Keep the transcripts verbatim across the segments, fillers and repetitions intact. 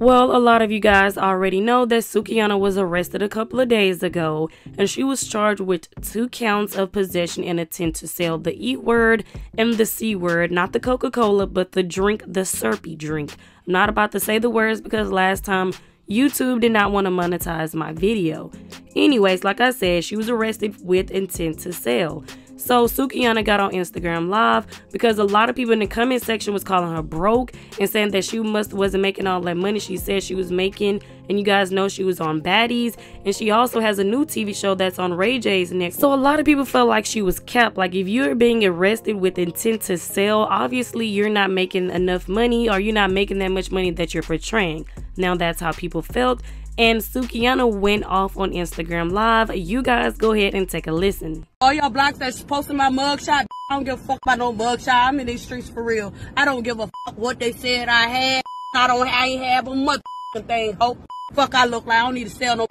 Well, a lot of you guys already know that Sukihana was arrested a couple of days ago, and she was charged with two counts of possession and intent to sell the E word and the C word, not the Coca-Cola, but the drink, the syrupy drink. I'm not about to say the words because last time YouTube did not want to monetize my video. Anyways, like I said, she was arrested with intent to sell. So Sukihana got on Instagram Live because a lot of people in the comment section was calling her broke and saying that she must wasn't making all that money she said she was making. And you guys know she was on Baddies, and she also has a new T V show that's on Ray J's next. So a lot of people felt like she was capped. Like, if you're being arrested with intent to sell, obviously you're not making enough money, or you're not making that much money that you're portraying. Now that's how people felt, and Sukihana went off on Instagram Live. You guys go ahead and take a listen. All y'all blocks that's posting my mugshot, I don't give a fuck about no mugshot. I'm in these streets for real. I don't give a fuck what they said I had. I don't I ain't have a motherfucking thing. Oh, fuck I look like. I don't need to sell no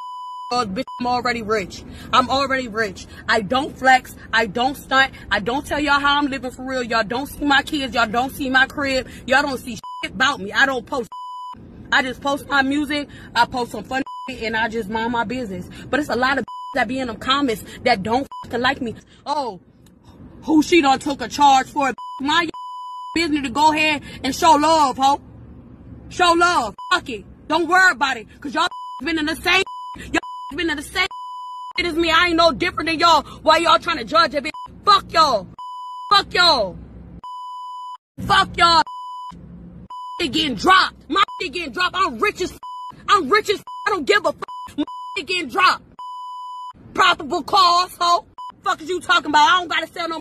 bitch. I'm already rich. I'm already rich. I don't flex. I don't stunt. I don't tell y'all how I'm living for real. Y'all don't see my kids. Y'all don't see my crib. Y'all don't see shit about me. I don't post. I just post my music, I post some funny shit, and I just mind my business. But it's a lot of that be in them comments that don't fucking like me. Oh, who she done took a charge for? My business to go ahead and show love, ho. Show love. Fuck it. Don't worry about it. Because y'all been in the same y'all been in the same shit as me. I ain't no different than y'all. Why y'all trying to judge a bitch? Fuck y'all. Fuck y'all. Fuck y'all. It getting dropped. My shit getting dropped. I'm rich as f I'm rich as f I don't give a fuck. My shit getting dropped. Profitable cause, ho. Fuck is you talking about? I don't gotta sell no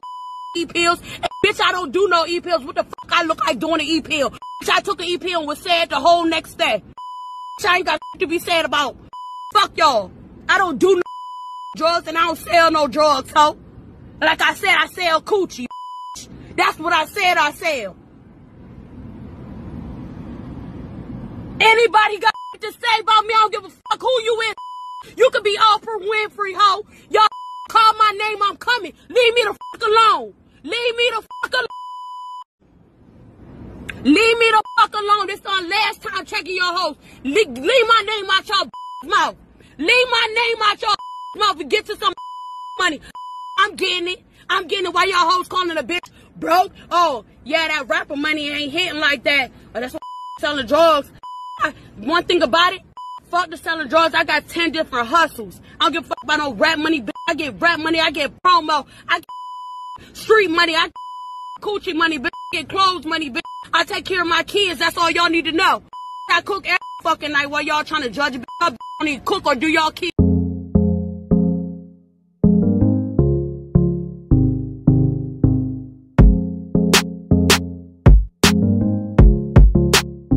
E-pills. And bitch, I don't do no E-pills. What the fuck I look like doing an E-pill? Bitch, I took an E-pill and was sad the whole next day. Bitch, I ain't got to be sad about. Fuck y'all. I don't do no drugs and I don't sell no drugs, ho. Like I said, I sell coochie. Bitch. That's what I said I sell. Anybody got to say about me? I don't give a fuck who you is. You could be Oprah Winfrey, ho. Y'all call my name, I'm coming. Leave me the fuck alone. Leave me the fuck alone. Leave me the fuck alone. This is our last time checking your hoes. Le leave my name out your mouth. Leave my name out your mouth and get to some money. I'm getting it. I'm getting it. Why y'all hoes calling a bitch broke? Oh, yeah, that rapper money ain't hitting like that. Oh, that's why selling drugs. I, one thing about it, fuck the selling drugs. I got ten different hustles. I don't give a fuck about no rap money, bitch. I get rap money, I get promo, I get street money, I get coochie money, bitch. I get clothes money, bitch. I take care of my kids. That's all y'all need to know. I cook every fucking night while y'all trying to judge a bitch. I don't need to cook or do y'all kids.